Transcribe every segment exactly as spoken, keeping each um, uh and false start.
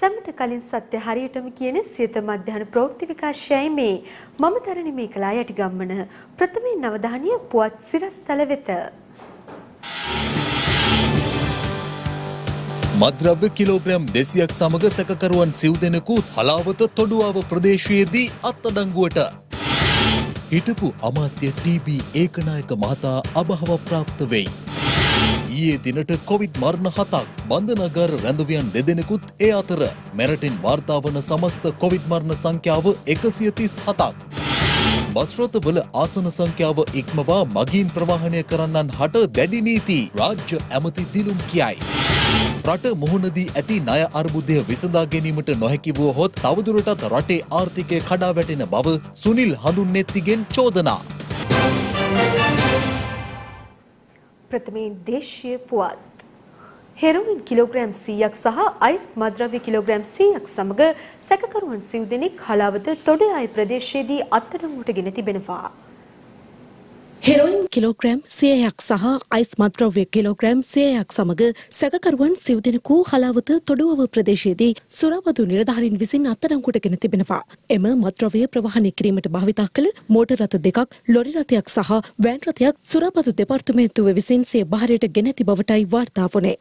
समतकालीन सत्य हरियट කියන සිත මධ්‍යන ප්‍රවෘත්ති විකාශයයි මේ මම තරණි මේකලා යටි ගම්මන ප්‍රථම නවධානිය පුවත් සිරස්තල වෙත මද්‍රව්‍ය කිලෝග්‍රෑම් දෙසියයක් සමග සැකකරුවන් සිව් දෙනෙකු හලාවත තොඩුවාව ප්‍රදේශයේදී අත්අඩංගුවට හිටපු අමාත්‍ය ටී බී ඒකනායක මහතා අභාව ප්‍රාප්ත වෙයි ඊයේ දිනට කොවිඩ් මරණ හතක් බන්දනගර රැඳවියන් දෙදෙනෙකුත් ඒ අතර මෙරටින් වාර්තා වන සමස්ත කොවිඩ් මරණ සංඛ්‍යාව එකසිය තිස් හතක් බස්රථවල ආසන සංඛ්‍යාව ඉක්මවා මගීන් ප්‍රවාහණය කරන්නන් හට දැඩි නීති රාජ්‍ය ඇමති දිලුම් කියයි රට මුහුණ දී ඇති ණය අර්බුදය විසඳා ගැනීමට නොහැකි වූ හොත් තවදුරටත් රටේ ආර්ථිකය කඩා වැටෙන බව සුනිල් හඳුන්නේත්තිගෙන් චෝදනා ප්‍රථමයෙන් දේශීය පුවත් හෙරොයින් කිලෝග්‍රෑම් සීයක් සහ අයිස් මද්‍රව්‍ය කිලෝග්‍රෑම් සීයක් සමග සැකකරුවන් සිව් දෙනෙක් හලාවත තොඩයාය ප්‍රදේශයේදී අත්අඩංගුවටගෙන තිබෙනවා. හෙරොයින් කිලෝග්‍රෑම් සීයක් සහ අයිස් මද්‍රව්‍ය කිලෝග්‍රෑම් සීයක් සමග සැකකරුවන් සිව් දෙනෙකු හලාවත තොඩුවව ප්‍රදේශයේදී සුරවදු නිලධාරීන් විසින් අත්අඩංගුවටගෙන තිබෙනවා. එම මද්‍රව්‍ය ප්‍රවාහනය කිරීමට භාවිතා කළ මෝටර රථ දෙකක්, ලොරි රථයක් සහ වෑන් රථයක් සුරවදු දෙපාර්තමේන්තුව විසින් සිය බහරයට ගෙන ඇති බවටයි වාර්තා වුණේ.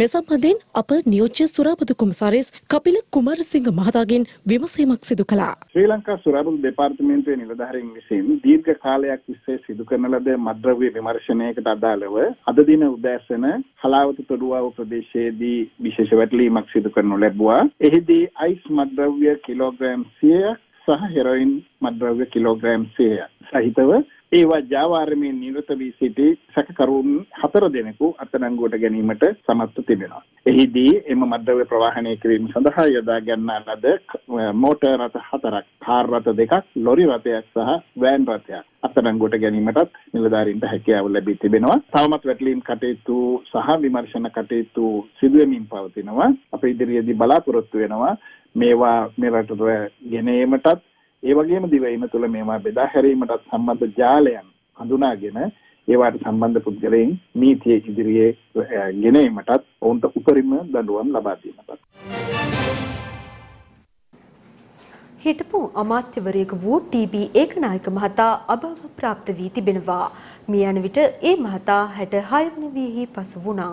මේ සම්බන්ධයෙන් අප නියෝජ්‍ය සුරාබදු කොමසාරිස් කපිල කුමාරසිංහ මහතාගෙන් විමසීමක් සිදු කළා. ශ්‍රී ලංකා සුරාබදු දෙපාර්තමේන්තුවේ නිලධාරීන් විසින් දීර්ඝ කාලයක් තිස්සේ සිදු කරන ලද මද්ද්‍රව්‍ය විමර්ශනයකට අදාළව අද දින උදෑසන හලාවත තොඩුවාව ප්‍රදේශයේදී විශේෂ වැටලීමක් සිදු කරනු ලැබුවා. එහිදී අයිස් මද්ද්‍රව්‍ය කිලෝග්‍රෑම් සියයක් සහ හෙරොයින් මද්ද්‍රව්‍ය කිලෝග්‍රෑම් සියයක් සහිතව ඒවා ජාවාරමේ නිරත වී සිටි සැකකරුවන් හතර දෙනෙකු අත්අඩංගුවට ගැනීමට සමත්ව තිබෙනවා. එහිදී එම මද්ද්‍රව්‍ය ප්‍රවාහනය කිරීම සඳහා යොදා ගන්නා ලද මෝටර් රථ හතරක්, කාර් රථ දෙකක්, ලොරි රථයක් සහ වෑන් රථයක් අත්අඩංගුවට ගැනීමටත් නිලධාරීන්ට හැකියාව ලැබී තිබෙනවා. තවමත් වැටලීම් කටයුතු සහ විමර්ශන කටයුතු සිදු වෙමින් පවතිනවා. අප ඉදිරියේදී බලාපොරොත්තු වෙනවා මේවා මේ රටට ගෙන ඒමටත් ඒ වගේම දිවයින තුළ මේවා බෙදා හැරීමටත් සම්බන්ධ ජාලයන් හඳුනාගෙන ඒවාට සම්බන්ධ පුද්ගලයන් නීතිය ඉදිරියේ ගෙන ඒමටත් ඔවුන්ට උපරිම දඬුවම් ලබා දීමටත් හිටපු අමාත්‍යවරයෙකු වූ ටී බී ඒකනායක මහතා අභාව ප්‍රාප්ත වී තිබෙනවා. මේ යන විට ඒ මහතා හැටහය වන වියෙහි පසු වුණා.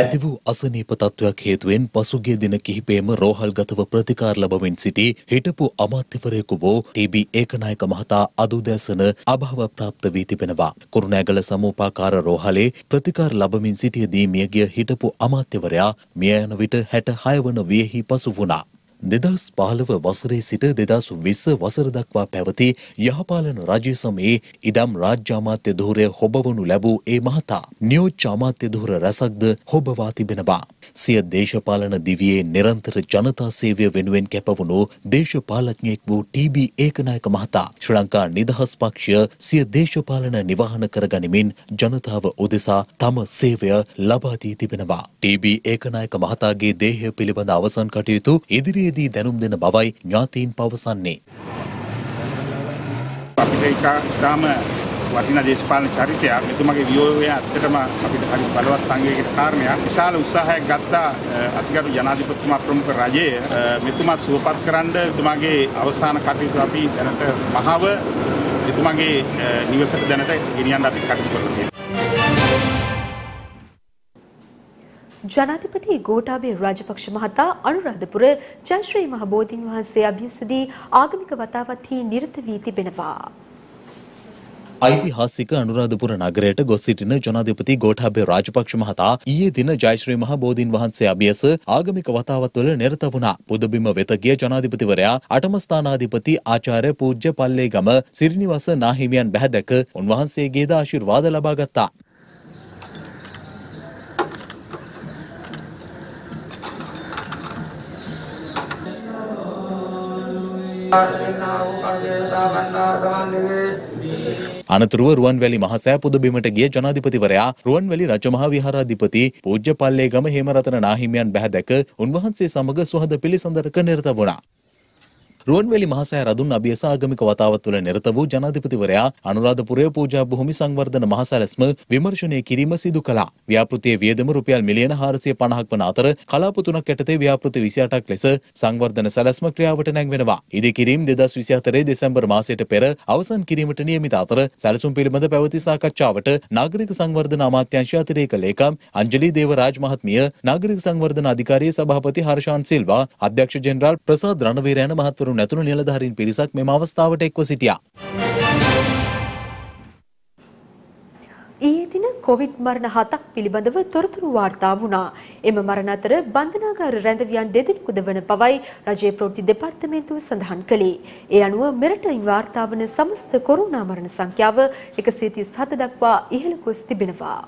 ඇති වූ අසනීප තත්වයක් හේතුවෙන් පසුගිය දින කිහිපයේම රෝහල්ගතව ප්‍රතිකාර ලබමින් සිටි හිටපු අමාත්‍යවරයෙකු වූ ටී බී ඒකනායක මහතා අද උදෑසන අභාව ප්‍රාප්ත වී තිබෙනවා. කුරුණෑගල සමූපාකාර රෝහලේ ප්‍රතිකාර ලබමින් සිටියදී මියගිය හිටපු අමාත්‍යවරයා මිය යන විට හැටහය වන වියෙහි පසු වුණා. දෙදහස් පහළොව වසරේ සිට දෙදහස් විස්ස වසර දක්වා පැවති යහපාලන රජය සමයේ ඉඩම් රාජ්‍ය අමාත්‍ය ධූරය හොබවනු ලැබූ ඒ මහතා නියෝජ්‍ය අමාත්‍ය ධූර රැසක්ද හොබවා තිබෙනවා. සිය දේශපාලන දිවියේ නිරන්තර ජනතා සේවය වෙනුවෙන් කැපවුණු දේශපාලඥයෙක් වූ ටී බී ඒකනායක මහතා ශ්‍රී ලංකා නිදහස් පක්ෂය සිය දේශපාලන නිවහන කරගනිමින් ජනතාව උදෙසා තම සේවය ලබා දී තිබෙනවා. ටී බී ඒකනායක මහතාගේ දේහය පිළිබඳ අවසන් කටයුතු ඉදිරියේ දී දැනුම් දෙන බවයි ඥාතීන් පවසන්නේ. වටිනා දේශපාලන චරිතයක් මෙතුමගේ වියෝවය ඇත්තටම අපිට හරි බලවත් සංවේගයකට කාරණයක්. විශාල උත්සාහයක් ගත්තා අතිගරු ජනාධිපතිතුමා ප්‍රමුඛ රජයේ මෙතුමා සුවපත් කරන්න මෙතුමාගේ අවසාන කටයුතු අපි දැනට මහව මෙතුමාගේ නිවසට දැනට ගෙනියන්න අපි කටයුතු කරලා තියෙනවා. ජනාධිපති ගෝඨාභය රාජපක්ෂ මහතා අනුරාධපුර ජයශ්‍රී මහ බෝධීන් වහන්සේ අභියසදී ආගමික වතාවත්හි නිරත වී තිබෙනවා. ඓතිහාසික අනුරාධපුර නගරයට ගොස් සිටින ජනාධිපති ගෝඨාභය රාජපක්ෂ මහතා ඊයේ දින ජයශ්‍රී මහ බෝධීන් වහන්සේ අභියස ආගමික වතාවත්වල නිරත වුණා. පුදබිම වෙත ගිය ජනාධිපතිවරයා අටම ස්ථානාධිපති ආචාර්ය පූජ්‍ය පල්ලේගම සිරිනිවස නාහිමියන් බැහැදැක උන්වහන්සේගේද ආශිර්වාද ලබා ගත්තා. අනතුරුව රුවන්වැලි මහසෑ පුදබිමට ගිය ජනාධිපතිවරයා රුවන්වැලි රජමහා විහාරාධිපති පූජ්‍ය පල්ලේගම හේමරතන නාහිමියන් බැහැදැක උන්වහන්සේ සමග සුහද පිළිසඳරක නිරත වුණා. රුවන්වැලි මහසෑ රදුන් අභියස ආගමික වතාවත් තුළ නිරත වූ ජනාධිපතිවරයා අනුරාධපුරය පූජා භූමි සංවර්ධන මහසැලැස්ම විමර්ශනය කිරීම සිදු කළා. ව්‍යාපෘතියේ වියදම රුපියල් මිලියන හාරසිය පනහක් වන අතර කලාප තුනක් යටතේ ව්‍යාපෘති විසි අටක් ලෙස සංවර්ධන සැලැස්ම ක්‍රියාවට නැංවෙනවා. ඉදිකිරීම දෙදහස් විසි හතරේ දෙසැම්බර් මාසයට පෙර අවසන් කිරීමට නියමිත අතර සැලසුම් පිළිබඳ පැවති සාකච්ඡාවට නාගරික සංවර්ධන අමාත්‍යාංශ අතිරේක ලේකම් අංජලි දේවරාජ් මහත්මිය, නාගරික සංවර්ධන අධිකාරියේ සභාපති හර්ෂාන් සිල්වා, අධ්‍යක්ෂ ජෙනරාල් ප්‍රසාද් රණවීර යන මහත්වරුන් නැතුණු නිලධාරීන් පිරිසක් මෙම අවස්ථාවට එක්ව සිටියා. ඊයේ දින කොවිඩ් මරණ හතක් පිළිබඳව තොරතුරු වාර්තා වුණා. එම මරණ අතර බන්ධනාගාර රැඳවියන් දෙදෙනෙකුද වන බවයි රජයේ ප්‍රවෘත්ති දෙපාර්තමේන්තුව සඳහන් කළේ. ඒ අනුව මෙරටින් වාර්තා වන සමස්ත කොරෝනා මරණ සංඛ්‍යාව එකසිය තිස් හත දක්වා ඉහළ ගොස් තිබෙනවා.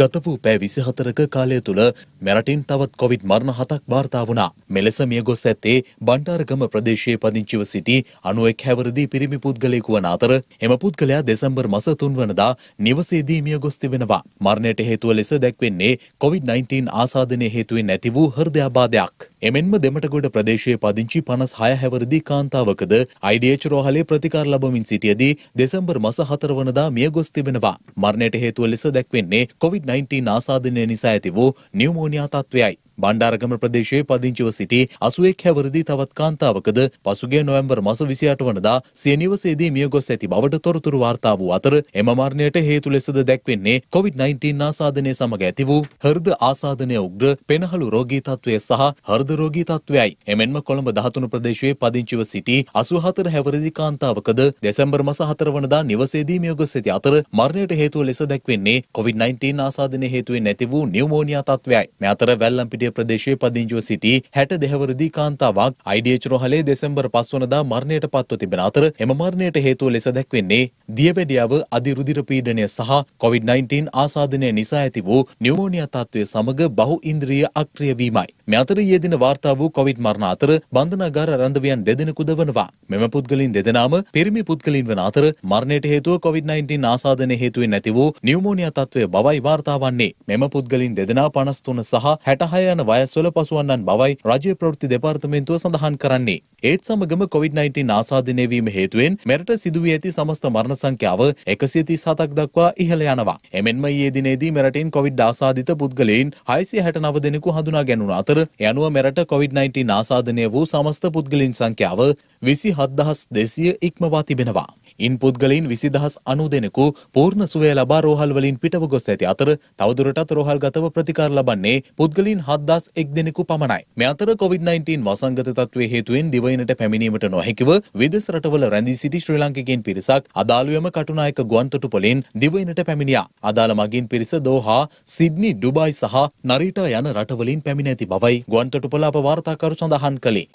ගත වූ පැය විසි හතරක කාලය තුළ මෙරටින් තවත් කොවිඩ් මරණ හතක් වාර්තා වුණා. මෙලෙස මිය ගොස් ඇත්තේ බණ්ඩාරගම ප්‍රදේශයේ පදිංචිව සිටි අනුවෙක් හැවරදී පිරිමි පුද්ගලයෙකු වන අතර එම පුද්ගලයා දෙසැම්බර් මස තුන්වනදා නිවසේදී මිය ගොස් තිබෙනවා. මරණයට හේතුව ලෙස දැක්වෙන්නේ කොවිඩ් නයින්ටීන් ආසාදනය හේතුවෙන් ඇති වූ හෘදයාබාධයක්. එමෙන්ම දෙමටගොඩ ප්‍රදේශයේ පදිංචි පනස් හය හැවරදී කාන්තාවකද අයිඩීඑච් රෝහලේ ප්‍රතිකාර ලබමින් සිටියදී දෙසැම්බර් මස හතර වනදා මිය ගොස් තිබෙනවා. මරණයට හේතුව ලෙස දැක්වෙන්නේ කොවිඩ් නයින්ටීන් ආසාදනය නිසා ඇති වූ නියුමෝනියා තත්ත්වයයි. බණ්ඩාරගම ප්‍රදේශයේ පදිංචිව සිටි අසුවෙක් හැවරදී තවත් කාන්තාවකද පසුගිය නොවැම්බර් මස විසි අට වනදා සිය නිවසේදී මිය ගොස් ඇති බවට තොරතුරු වාර්තා වූ අතර එම මරණයට හේතු ලෙසද දැක්වෙන්නේ කොවිඩ් නයින්ටීන් ආසාදනය සමග ඇති වූ හෘද ආසාදනය, උග්‍ර පෙනහළු රෝගී තත්ත්වය සහ හෘද රෝගී තත්ත්වයයි. එමෙන්ම කොළඹ දහතුන ප්‍රදේශයේ පදිංචිව සිටි අසූ හතර හැවරදී කාන්තාවකද දෙසැම්බර් මස හතර වනදා නිවසේදී මිය ගොස් ඇති අතර මරණයට හේතුව ලෙස දැක්වෙන්නේ කොවිඩ් නයින්ටීන් ආසාදනය හේතුවෙන් නැති වූ නියුමෝනියා තත්ත්වයයි. මේ අතර වැල්ලම්පිටිය ප්‍රදේශයේ පදිංචිව සිටි හැට දෙහැවරදී කාන්තාවක් අයිඩීඑච් රෝහලේ දෙසැම්බර් පහ වනදා මරණයට පත්ව තිබෙන අතර එම මරණයට හේතුව ලෙස දැක්වෙන්නේ දියබැඩියාව, අධි රුධිර පීඩනය සහ කොවිඩ් නයින්ටීන් ආසාදනය නිසා ඇති වූ නියුමෝනියා තත්ත්වය සමග බහු ඉන්ද්‍රිය අක්‍රිය වීමයි. මේ අතර ඊයේ දින වාර්තා වූ කොවිඩ් මරණ අතර බන්ධනාගාර රැඳවියන් දෙදෙනෙකු දවනවා. මෙම පුද්ගලයින් දෙදෙනාම පිරිමි පුද්ගලයින් වන අතර මරණයට හේතුව කොවිඩ් නයින්ටීන් ආසාදනය හේතුවෙන් ඇති වූ නියුමෝනියා තත්ත්වය බවයි වාර්තා වන්නේ. මෙම පුද්ගලයින් දෙදෙනා පනස් තුන සහ හැට හය යන වයස්වල පසුවන්නන් බවයි රජයේ ප්‍රවෘත්ති දෙපාර්තමේන්තුව සඳහන් කරන්නේ. ඒත් සමගම කොවිඩ් නයින්ටීන් ආසාදනය වීම හේතුවෙන් මෙරට සිදුවී ඇති සමස්ත මරණ සංඛ්‍යාව එකසිය තිස් හතක් දක්වා ඉහළ යනවා. එමෙන්ම ඊයේ දිනේදී මෙරටින් කොවිඩ් ආසාදිත පුද්ගලයන් හයසිය හැට නව දෙනෙකු හඳුනා ගැනුණු අතර ඒ අනුව මෙරට කොවිඩ් නයින්ටීන් ආසාදනය වූ සමස්ත පුද්ගලයන් සංඛ්‍යාව විසි හත් දහස් දෙසිය ඉක්මවා තිබෙනවා. ඉන් පුද්ගලයින් විසි දහස් අනූ දෙනෙකු පූර්ණ සුවය ලබා රෝහල් වලින් පිටව ගොස් ඇති අතර තවදුරටත් රෝහල්ගතව ප්‍රතිකාර ලබන්නේ පුද්ගලයින් හත් දහස් එක් දෙනෙකු පමණයි. මේ අතර කොවිඩ් නයින්ටීන් වසංගත තත්ත්වයේ හේතුවෙන් දිවයිනට පැමිණීමට නොහැකිව විදෙස් රටවල රැඳී සිටි ශ්‍රී ලංකිකයින් පිරිසක් අදාළුවම කටුනායක ගුවන්තොටුපොළින් දිවයිනට පැමිණියා. අදාළ මගින් පිරිස දෝහා, සිඩ්නි, ඩුබායි සහ නරීටා යන රටවලින් පැමිණ ඇති බවයි ගුවන්තොටුපොළ අප වාර්තාකරු සඳහන් කළේ.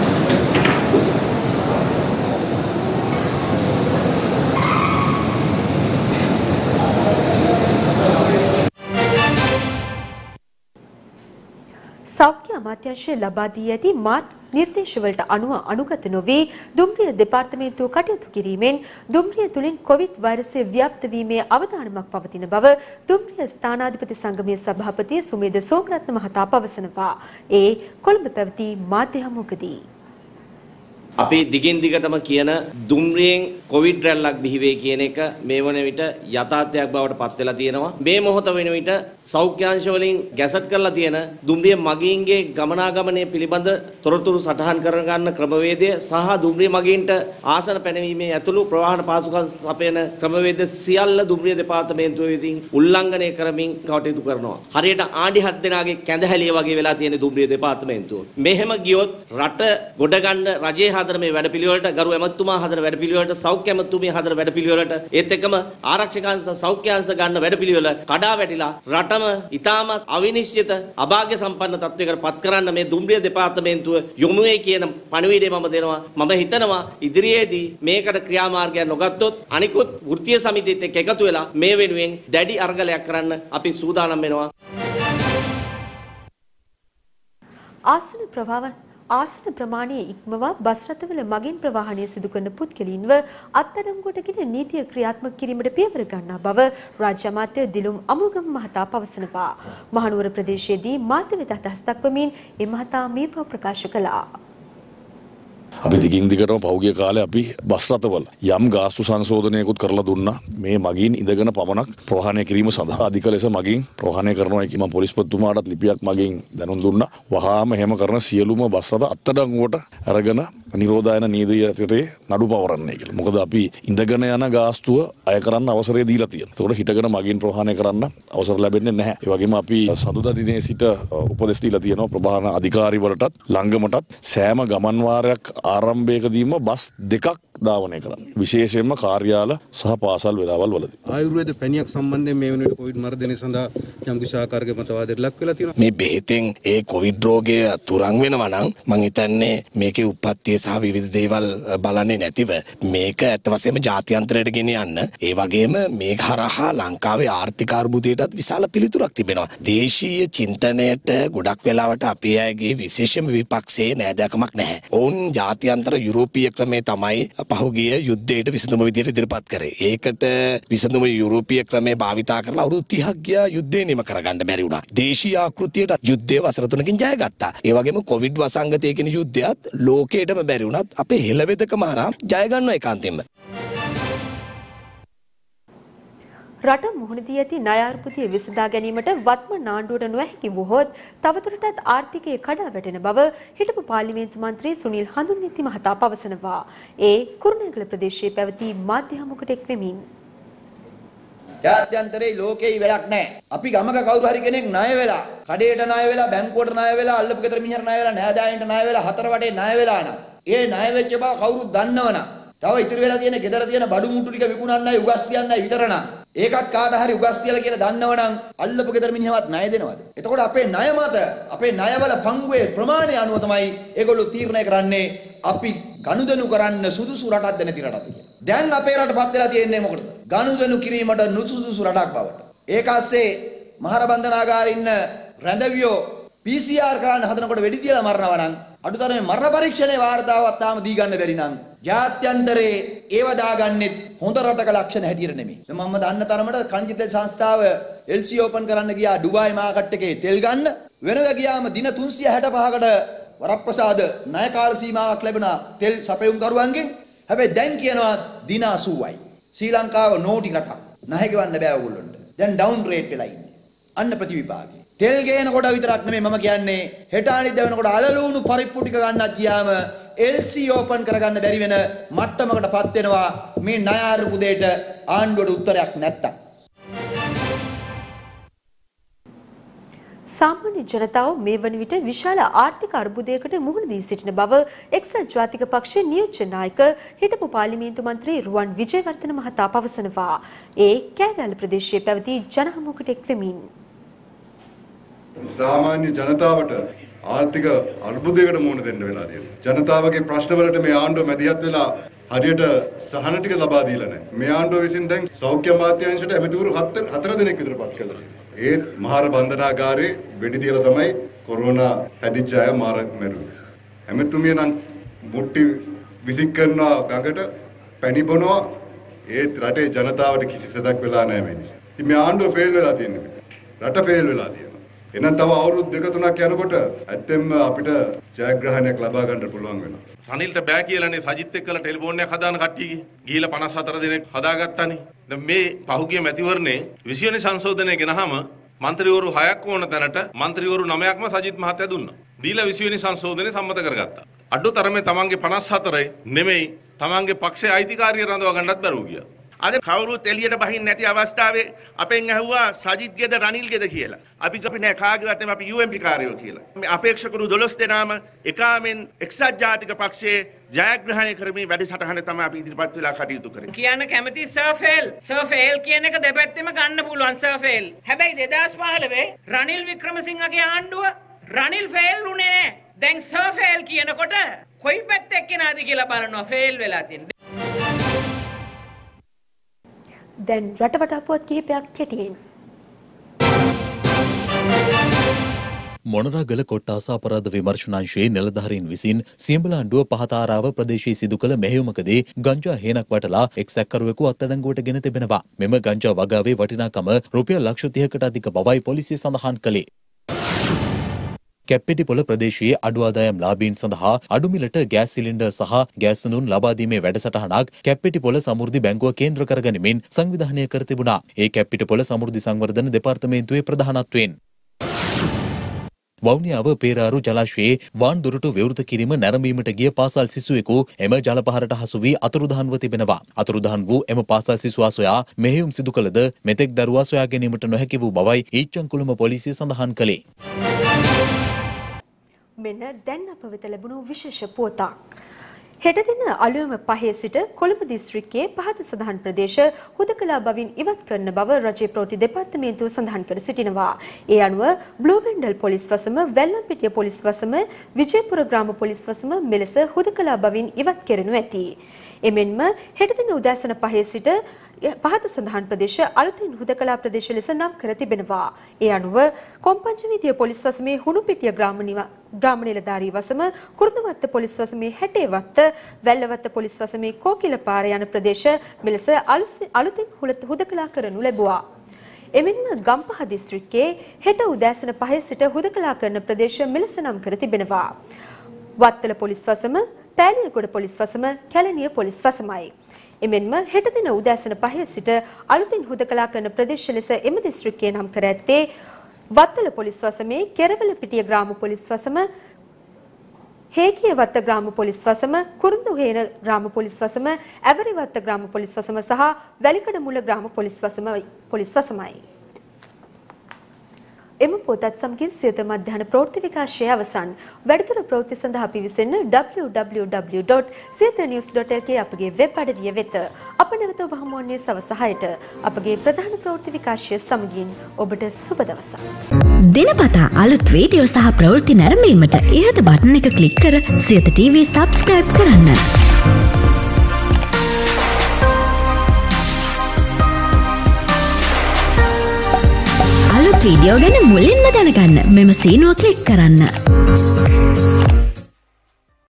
සෞඛ්‍ය අමාත්‍යාංශය ලබා දී ඇති මාර්ග නිර්දේශවලට අනුව අනුගත නොවේ දුම්රිය දෙපාර්තමේන්තුව කටයුතු කිරීමෙන් දුම්රිය තුලින් කොවිඩ් වෛරසය ව්‍යාප්ත වීමේ අවධානමක් පවතින බව දුම්රිය ස්ථානාධිපති සංගමයේ සභාපති සුමේද සෝමරත්න මහතා පවසනවා. ඒ කොළඹ පැවති මාධ්‍ය හමුවකදී අපි දිගින් දිගටම කියන දුම්රියෙන් කොවිඩ් රැල්ලක් බිහි වෙයි කියන එක මේ වන විට යථාර්ථයක් බවට පත් වෙලා තියෙනවා. මේ මොහොත වෙන විට සෞඛ්‍ය අංශ වලින් ගැසට් කරලා තියෙන දුම්රිය මගීන්ගේ ගමනාගමනය පිළිබඳ තොරතුරු සටහන් කර ගන්න ක්‍රමවේදය සහ දුම්රිය මගීන්ට ආසන පැනවීමේ ඇතුළු ප්‍රවාහන පාසුකම් සපයන ක්‍රමවේද සියල්ල දුම්රිය දෙපාර්තමේන්තුව විසින් උල්ලංඝනය කරමින් කටයුතු කරනවා. හරියට ආණ්ඩි හත් දෙනාගේ කැඳහැලිය වගේ වෙලා තියෙන දුම්රිය දෙපාර්තමේන්තුව. මෙහෙම ගියොත් රට ගොඩ ගන්න රජයේ මේ වැඩ පිළිවෙලට ගරු ඇමතුමා හදන වැඩ පිළිවෙලට සෞඛ්‍ය ඇමතුමිය හදන වැඩ පිළිවෙලට ඒත් එක්කම ආරක්ෂකංශ සෞඛ්‍යංශ ගන්න වැඩ පිළිවෙල කඩා වැටිලා රටම ඉතාමත් අවිනිශ්චිත අභාග්‍ය සම්පන්න තත්වයකට පත් කරන්න මේ දුම්රිය දෙපාර්තමේන්තුව යොමු වෙයි කියන පණිවිඩය මම දෙනවා. මම හිතනවා ඉදිරියේදී මේකට ක්‍රියාමාර්ගයක් නොගත්තොත් අනිකුත් වෘත්තීය සමිතියත් එක්ක එකතු වෙලා මේ වෙනුවෙන් දැඩි අරගලයක් කරන්න අපි සූදානම් වෙනවා. ආසන ප්‍රවාහන ආසන ප්‍රමාණයේ ඉක්මවා බස් රථවල මගින් ප්‍රවාහනය සිදු කරන පුද්ගලයින්ව අත්අඩංගුවටගෙන නීතිය ක්‍රියාත්මක කිරීමට පියවර ගන්නා බව රාජ්‍ය අමාත්‍ය දිලුම් අමුගම මහතා පවසනවා. මහනුවර ප්‍රදේශයේදී මාධ්‍ය වෙත අදහස් දක්වමින් ඒ මහතා මේ බව ප්‍රකාශ කළා. अभी दिखिंग दिख रहा पहुँचे काले अभी बस रथवल यम गासु संशोधन कुछ करला दूंना मैं मगीन इधर पवनक प्रोहाने क्रीम सदा अधिकल ऐसा मगीन प्रोहाने करना है कि मैं पुलिस पर तुम्हारा लिपियाक मगीन धन दूंना वहाँ में हेम करना सीएलू में बस रथ अत्तडंगोट अरगना निरोधायन नीति रे नडुपावरण मुकद अभी इंदगन यान गास्तु अयकरान अवसर दीलती थोड़ा हिटगन मगीन प्रोहाने कराना अवसर लभ्य नह इवागेम अभी सदुदा दिने सीट उपदेश दीलती नो प्रभान अधिकारी वरटत लंगमटत सैम गमनवारक ආරම්භයකදීම බස් දෙකක් ධාවනය කරන්න. විශේෂයෙන්ම කාර්යාල සහ පාසල් වේලාවල් වලදී. ආයුර්වේද පැණියක් සම්බන්ධයෙන් මේ වෙනුවට කොවිඩ් මර්ධනය සඳහා යම් කිසි ආකාරයක මතවාදයක් ලක් වෙලා තියෙනවා. මේ බෙහෙතෙන් ඒ කොවිඩ් රෝගය තුරන් වෙනවා නම් මම හිතන්නේ මේකේ උප්පත්තිය සහ විවිධ දේවල් බලන්නේ නැතිව මේක ඇත්ත වශයෙන්ම ජාත්‍යන්තරයට ගෙන යන්න. ඒ වගේම මේක හරහා ලංකාවේ ආර්ථික අර්බුදයටත් විශාල පිළිතුරක් තිබෙනවා. දේශීය චින්තනයට ගොඩක් වෙලාවට අපේ අයගේ විශේෂම විපක්ෂයේ නෑදෑකමක් නැහැ. ඔවුන් ජාත්‍යන්තර යුරෝපීය ක්‍රමේ තමයි පහුගිය යුද්ධයට විසඳුම විදියට ඉදිරිපත් කරේ. ඒකට විසඳුම යුරෝපීය ක්‍රමේ භාවිතා කරලා අවුරුදු තිහක් ගියා යුද්ධේ නිම කරගන්න බැරි වුණා. දේශීය ආකෘතියට යුද්ධය වසර තුනකින් ජයගත්තා. ඒ වගේම කොවිඩ් වසංගතය කියන යුද්ධයත් ලෝකයටම බැරි වුණත් අපේ හෙළවෙදකම හරහා ජය ගන්නවා ඒකාන්තයෙන්ම. රට මුහුණ දී ඇති ණය අර්බුදය විසඳා ගැනීමට වත්ම නාණ්ඩුවට නොහැකි වුවහොත් තවදුරටත් ආර්ථිකයේ කඩා වැටෙන බව හිටපු පාර්ලිමේන්තු මන්ත්‍රී සුනිල් හඳුන්විති මහතා පවසනවා. ඒ කුරුණෑගල ප්‍රදේශයේ පැවති මාධ්‍ය හමුවකට එක් වෙමින් ජාත්‍යන්තරේ ලෝකේ වැඩක් නැහැ. අපි ගමක කවුරු හරි කෙනෙක් ණය වෙලා, කඩේට ණය වෙලා, බැංකුවට ණය වෙලා, අල්ලපු ගෙදර මිනිහට ණය වෙලා, නෑදෑයන්ට ණය වෙලා, හතර වටේ ණය වෙලා නම් ඒ ණය වෙච්ච බව කවුරුත් දන්නව නම් තව ඉතිරි වෙලා තියෙන ගෙදර තියෙන බඩු මුට්ටු ටික විකුණන්නයි උගස්සියන්නයි විතර නම් ඒකත් කාට හරි උගස්සියලා කියලා දන්නවනම් අල්ලපු ගෙදර මිනිහවත් ණය දෙනවද? එතකොට අපේ ණය මත අපේ ණයවල පංගුවේ ප්‍රමාණය අනුව තමයි ඒගොල්ලෝ තීරණය කරන්නේ අපි ගනුදෙනු කරන්න සුදුසු රටක්ද නැති රටක්ද කියලා. දැන් අපේ රටපත් වෙලා තියෙන්නේ මොකටද? ගනුදෙනු කිරීමට නුසුදුසු රටක් බවට. ඒක ඇස්සේ මහරබන්ධනාගාරේ ඉන්න රැඳවියෝ පී සී ආර් කරන්න හදනකොට වෙඩි තියලා මරනවා නම් අඩුතරමේ මරණ පරීක්ෂණේ වාර්තාවක් තාම දී ගන්න බැරි නම් ජාත්‍යන්තරේ ඒව දාගන්නෙත් හොඳ රටක ලක්ෂණ හැටියට නෙමෙයි. මම දන්න තරමට කණිජ තෙල් සංස්ථාව එල් සී ඕපන් කරන්න ගියා ඩුබායි මාකට් එකේ තෙල් ගන්න. වෙනද ගියාම දින තුන්සිය හැටපහකට වරප්‍රසාද ණය කාල සීමාවක් ලැබුණා තෙල් සපයුම්කරුවන්ගෙන්. හැබැයි දැන් කියනවා දින අසූවයි. ශ්‍රී ලංකාව නෝටි රටක්. ණය ගෙවන්න බෑ ඕගොල්ලන්ට. දැන් ඩවුන් රේට් වෙලා ඉන්නේ. අන්න ප්‍රතිවිභාගේ. තෙල් ගේනකොට විතරක් නෙමෙයි මම කියන්නේ හෙට අනිද්දා වෙනකොට අලලුණු පරිප්පු ටික ගන්නත් ගියාම එල් සී ඕපන් කරගන්න බැරි වෙන මට්ටමකටපත් වෙනවා මේ ණය අර්බුදයට ආණ්ඩුවට උත්තරයක් නැත්තම්. සාමාන්‍ය ජනතාව මේ වන විට විශාල ආර්ථික අර්බුදයකට මුහුණ දී සිටින බව එක්සත් ජාතික පක්ෂයේ නියෝජ්‍ය නායක හිටපු පාර්ලිමේන්තු මන්ත්‍රී රුවන් විජේවර්ධන මහතා පවසනවා. ඒ කෑගල්ල ප්‍රදේශයේ පැවති ජනහමුවකට එක් වෙමින් සාමාන්‍ය ජනතාවට ආර්ථික අර්බුදයකට මුහුණ දෙන්න වෙලා තියෙනවා. ජනතාවගේ ප්‍රශ්නවලට මේ ආණ්ඩුව මැදිහත් වෙලා හරියට සහන ටික ලබා දීලා නැහැ. මේ ආණ්ඩුව විසින් දැන් සෞඛ්‍ය අමාත්‍යාංශයට ඇමතිවරු හතර දෙනෙක් විතර පත් කළා. ඒත් මහර බන්ධනාගාරේ වෙඩි තියලා තමයි කොරෝනා හැදිච්ච අය මාර මැරුවේ. ඇමතුමිය නම් මුට්ටි විසික් කරනවා ගඟට පැණි බොනවා. ඒත් රටේ ජනතාවට කිසිසේදක් වෙලා නැහැ මේ නිසා. ඉතින් මේ ආණ්ඩුව ෆේල් වෙලා තියෙනවා. රට ෆේල් වෙලා තියෙනවා. එනම් තව අවුරුදු දෙක තුනක් යනකොට ඇත්තෙන්ම අපිට ජයග්‍රහණයක් ලබා ගන්න පුළුවන් වෙනවා. රනිල්ට බෑ කියලානේ සජිත් එක්කලා ටෙලිෆෝන් එකක් හදාන කට්ටියගේ. ගිහිලා පනස් හතර දිනක් හදාගත්තානේ. දැන් මේ පහුගිය මැතිවරණේ විසි වෙනි සංශෝධනය ගෙනහම മന്ത്രിවරු හයක් ඕන තැනට മന്ത്രിවරු නවයක්ම සජිත් මහත්තයා දුන්නා. දීලා විසි වෙනි සංශෝධනය සම්මත කරගත්තා. අඩුතරමේ තමන්ගේ පනස් හතරේ නෙමෙයි තමන්ගේ පක්ෂයේ අයිතිකාරිය රඳවා ගන්නත් බැරුව ගියා. අද කවුරුත් එළියට බහින්නේ නැති අවස්ථාවේ අපෙන් ඇහුවා සජිත්ගේද රනිල්ගේද කියලා. අපි කපි නෑ කාගේවත් නෙමෙයි අපි යූ එම් පී කාර්යෝ කියලා. මේ අපේක්ෂකවරු දොළොස් දෙනාම එකාමෙන් එක්සත් ජාතික පක්ෂයේ ජයග්‍රහණය කරමින් වැඩසටහන තමයි අපි ඉදිරිපත් වෙලා කටයුතු කරන්නේ. කියන කැමති සර්ෆෙල් සර්ෆෙල් කියන එක දෙපැත්තෙම ගන්න පුළුවන් සර්ෆෙල්. හැබැයි දෙදාස් පහළොව රනිල් වික්‍රමසිංහගේ ආණ්ඩුව රනිල් ෆේල් වුණේ නෑ. දැන් සර්ෆෙල් කියනකොට කොයි පැත්තෙක් කෙනාද කියලා බලනවා ෆේල් වෙලා තියෙන. දැන් රටවටාපුවත් කිහිපයක් කෙටියෙන් මොනරාගල කොට්ටාස අපරාධ විමර්ශනාංශයේ නිලධාරීන් විසින් සියඹලාණ්ඩුව පහතාරාව ප්‍රදේශයේ සිදු කළ මෙහෙයුමකදී ගංජා හේනක් වටලා එක්සැක්කරුවෙකු අත්අඩංගුවට ගෙන තිබෙනවා. මෙම ගංජා වගාවේ වටිනාකම රුපියල් ලක්ෂ තිහකට අධික බවයි පොලිසිය සඳහන් කළේ. කැප්පෙටිපොළ ප්‍රදේශයේ අඩු ආදායම් ලාභීන් සඳහා අඩු මිලට ගෑස් සිලින්ඩර් සහ ගෑස් උණුන් ලබා දීමේ වැඩසටහනක් කැප්පෙටිපොළ සමෘද්ධි බැංකුව කේන්ද්‍ර කරගනිමින් සංවිධානය කර තිබුණා. ඒ කැප්පෙටිපොළ සමෘද්ධි සංවර්ධන දෙපාර්තමේන්තුවේ ප්‍රධානත්වයෙන් වවුනියාව පේරාරු ජලාශයේ වාන් දුරටු විවෘත කිරීම නැරඹීමට ගිය පාසල් සිසුවෙකු එම ජලපහරට හසු වී අතුරුදහන්ව තිබෙනවා. අතුරුදහන් වූ එම පාසල් සිසුවා සොයා මෙහෙයුම් සිදු කළද මෙතෙක් දරුවා සොයා ගැනීමට නොහැකි වූ බවයි ඊච්ඡන්කුළුම පොලිසිය සඳහන් කළේ. මෙන්න දැන් අප වෙත ලැබුණු විශේෂ පුවතක්. හෙට දින අලුයම පහේ සිට කොළඹ දිස්ත්‍රික්කයේ පහත සඳහන් ප්‍රදේශ හුදකලා බවින් ඉවත් කරන බව රජයේ ප්‍රවෘත්ති දෙපාර්තමේන්තුව සඳහන් කර සිටිනවා. ඒ අනුව බ්ලූවෙන්ඩල් පොලිස් වසම, වැල්ලම්පිටිය පොලිස් වසම, විජයපුර ග්‍රාම පොලිස් වසම මෙලෙස හුදකලා බවින් ඉවත් කරනු ඇති. එමෙන්ම හෙට දින උදෑසන පහේ සිට පහත සඳහන් ප්‍රදේශ අලුතින් හුදකලා ප්‍රදේශ ලෙස නම් කර තිබෙනවා. ඒ අනුව කොම්පංචවිදිය පොලිස් වසමේ හුණුපිටිය ග්‍රාම ග්‍රාම නිලධාරී වසම, කුරුඳුවත්ත පොලිස් වසමේ හැටේ වත්ත, වැල්ලවත්ත පොලිස් වසමේ කෝකිලපාර යන ප්‍රදේශ මෙලෙස අලුතින් හුදකලා කරනු ලැබුවා. එමෙන්ම ගම්පහ දිස්ත්‍රික්කයේ හෙට උදෑසන පහේ සිට හුදකලා කරන ප්‍රදේශ මෙලෙස නම් කර තිබෙනවා. වත්තල පොලිස් වසම, තෑලියගොඩ පොලිස් වසම, කැලණිය පොලිස් වසමයි. එමෙන්ම හෙට දින උදෑසන පහේ සිට අලුතින් හුදකලා කරන ප්‍රදේශ ලෙස එම දිස්ත්‍රික්කයේ නම් කර ඇත්තේ වත්තල පොලිස් වසමේ කෙරවල පිටිය ග්‍රාම පොලිස් වසම, හේකිය වත්ත ග්‍රාම පොලිස් වසම, කුරුඳු හේන ග්‍රාම පොලිස් වසම, ඇවරි වත්ත ග්‍රාම පොලිස් වසම සහ වැලිකඩ මුල ග්‍රාම පොලිස් වසම පොලිස් වසමයි. එම පොතත් සමගින් සියත මධ්‍යහන ප්‍රවෘත්ති විකාශය අවසන්. වැඩිදුර ප්‍රවෘත්ති සඳහා අපි විසින්න w w w dot siyata news dot l k අපගේ වෙබ් අඩවිය වෙත. අප නැවත ඔබ හමු වන්නේ සවස හයට අපගේ ප්‍රධාන ප්‍රවෘත්ති විකාශය සමගින්. ඔබට සුබ දවසක්. දිනපතා අලුත් වීඩියෝ සහ ප්‍රවෘත්ති නැරඹීමට ඉහත බටන් එක ක්ලික් කර සියත ටීවී subscribe කරන්න. අලුත් වීඩියෝ ගැන මුලින්ම දැනගන්න මෙම සීනුව ක්ලික් කරන්න.